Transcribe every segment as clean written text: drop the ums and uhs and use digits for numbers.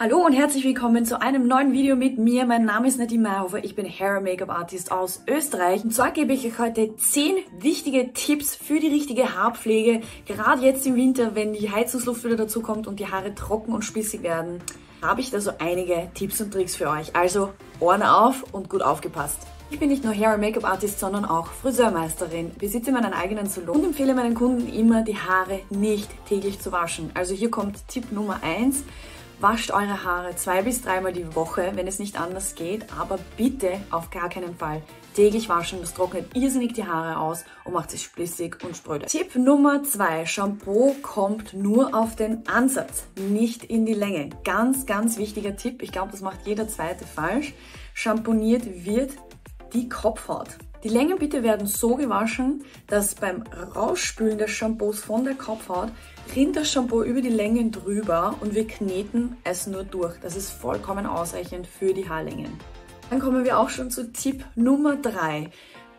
Hallo und herzlich willkommen zu einem neuen Video mit mir. Mein Name ist Nadine Mayerhofer, ich bin Hair- und Make-up-Artist aus Österreich. Und zwar gebe ich euch heute 10 wichtige Tipps für die richtige Haarpflege, gerade jetzt im Winter, wenn die Heizungsluft wieder dazu kommt und die Haare trocken und spissig werden, habe ich da so einige Tipps und Tricks für euch. Also Ohren auf und gut aufgepasst. Ich bin nicht nur Hair- und Make-up-Artist, sondern auch Friseurmeisterin, besitze meinen eigenen Salon und empfehle meinen Kunden immer, die Haare nicht täglich zu waschen. Also hier kommt Tipp Nummer 1. Wascht eure Haare 2 bis 3 Mal die Woche, wenn es nicht anders geht, aber bitte auf gar keinen Fall täglich waschen. Das trocknet irrsinnig die Haare aus und macht sie splissig und spröde. Tipp Nummer 2. Shampoo kommt nur auf den Ansatz, nicht in die Länge. Ganz, ganz wichtiger Tipp. Ich glaube, das macht jeder zweite falsch. Shampooniert wird die Kopfhaut. Die Längen bitte werden so gewaschen, dass beim Rausspülen des Shampoos von der Kopfhaut rinnt das Shampoo über die Längen drüber und wir kneten es nur durch. Das ist vollkommen ausreichend für die Haarlängen. Dann kommen wir auch schon zu Tipp Nummer 3.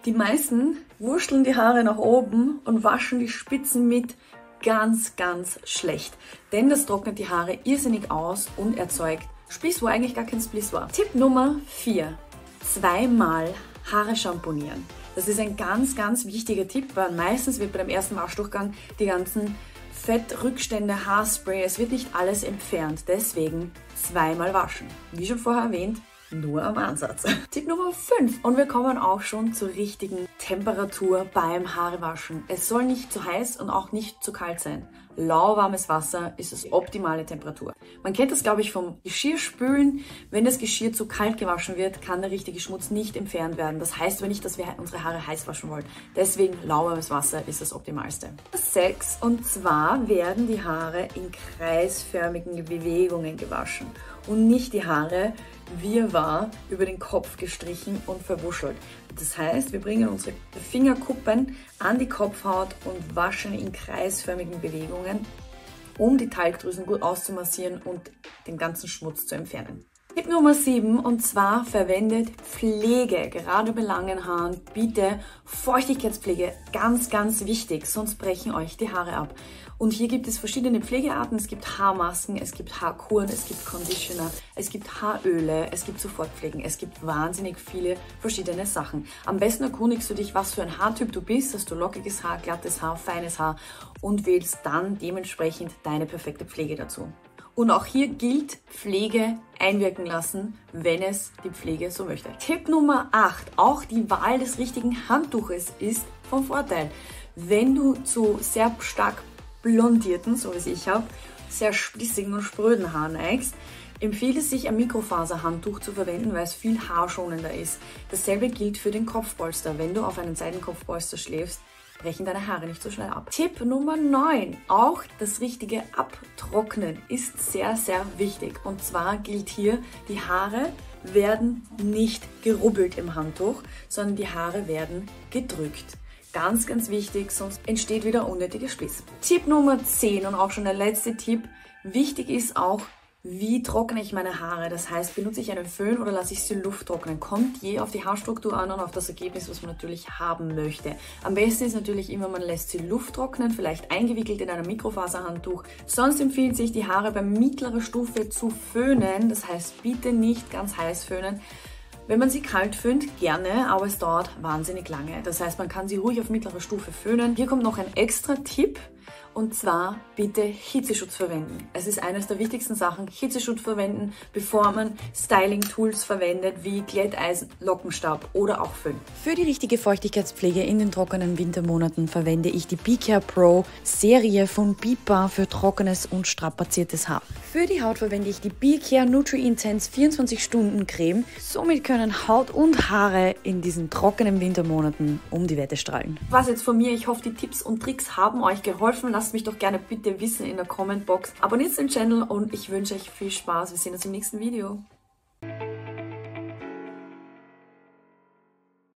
Die meisten wurschteln die Haare nach oben und waschen die Spitzen mit. Ganz, ganz schlecht, denn das trocknet die Haare irrsinnig aus und erzeugt Spliss, wo eigentlich gar kein Spliss war. Tipp Nummer 4. Zweimal Haare shampoonieren. Das ist ein ganz, ganz wichtiger Tipp, weil meistens wird bei dem ersten Waschdurchgang die ganzen Fettrückstände, Haarspray, es wird nicht alles entfernt. Deswegen zweimal waschen. Wie schon vorher erwähnt, nur am Ansatz. Tipp Nummer 5 und wir kommen auch schon zur richtigen Temperatur beim Haarewaschen. Es soll nicht zu heiß und auch nicht zu kalt sein. Lauwarmes Wasser ist das optimale Temperatur. Man kennt das, glaube ich, vom Geschirrspülen. Wenn das Geschirr zu kalt gewaschen wird, kann der richtige Schmutz nicht entfernt werden. Das heißt aber nicht, dass wir unsere Haare heiß waschen wollen. Deswegen lauwarmes Wasser ist das optimalste. 6 und zwar werden die Haare in kreisförmigen Bewegungen gewaschen und nicht die Haare wirrwarr über den Kopf gestrichen und verwuschelt. Das heißt, wir bringen unsere Fingerkuppen an die Kopfhaut und waschen in kreisförmigen Bewegungen, um die Talgdrüsen gut auszumassieren und den ganzen Schmutz zu entfernen. Tipp Nummer 7 und zwar verwendet Pflege, gerade bei langen Haaren, bitte Feuchtigkeitspflege, ganz, ganz wichtig, sonst brechen euch die Haare ab. Und hier gibt es verschiedene Pflegearten, es gibt Haarmasken, es gibt Haarkuren, es gibt Conditioner, es gibt Haaröle, es gibt Sofortpflegen, es gibt wahnsinnig viele verschiedene Sachen. Am besten erkundigst du dich, was für ein Haartyp du bist, hast du lockiges Haar, glattes Haar, feines Haar und wählst dann dementsprechend deine perfekte Pflege dazu. Und auch hier gilt, Pflege einwirken lassen, wenn es die Pflege so möchte. Tipp Nummer 8, auch die Wahl des richtigen Handtuches ist von Vorteil. Wenn du zu sehr stark blondierten, so wie es ich habe, sehr splissigen und spröden Haaren neigst, empfiehlt es sich, ein Mikrofaserhandtuch zu verwenden, weil es viel haarschonender ist. Dasselbe gilt für den Kopfpolster. Wenn du auf einen Seidenkopfpolster schläfst, brechen deine Haare nicht so schnell ab. Tipp Nummer 9. Auch das richtige Abtrocknen ist sehr, sehr wichtig. Und zwar gilt hier, die Haare werden nicht gerubbelt im Handtuch, sondern die Haare werden gedrückt. Ganz, ganz wichtig, sonst entsteht wieder unnötiger Spliss. Tipp Nummer 10 und auch schon der letzte Tipp. Wichtig ist auch, wie trockne ich meine Haare? Das heißt, benutze ich einen Föhn oder lasse ich sie Luft trocknen? Kommt je auf die Haarstruktur an und auf das Ergebnis, was man natürlich haben möchte. Am besten ist natürlich immer, man lässt sie Luft trocknen, vielleicht eingewickelt in einem Mikrofaserhandtuch. Sonst empfiehlt sich, die Haare bei mittlerer Stufe zu föhnen. Das heißt, bitte nicht ganz heiß föhnen. Wenn man sie kalt föhnt, gerne, aber es dauert wahnsinnig lange. Das heißt, man kann sie ruhig auf mittlerer Stufe föhnen. Hier kommt noch ein extra Tipp und zwar bitte Hitzeschutz verwenden. Es ist eines der wichtigsten Sachen, Hitzeschutz verwenden, bevor man Styling-Tools verwendet, wie Glätteisen, Lockenstab oder auch Föhn. Für die richtige Feuchtigkeitspflege in den trockenen Wintermonaten verwende ich die BI CARE Pro Serie von BIPA für trockenes und strapaziertes Haar. Für die Haut verwende ich die BI CARE Nutri-Intense 24-Stunden-Creme. Somit können Haut und Haare in diesen trockenen Wintermonaten um die Wette strahlen. Was jetzt von mir, ich hoffe, die Tipps und Tricks haben euch geholfen. Lasst mich doch gerne bitte wissen in der Comment-Box. Abonniert den Channel und ich wünsche euch viel Spaß. Wir sehen uns im nächsten Video.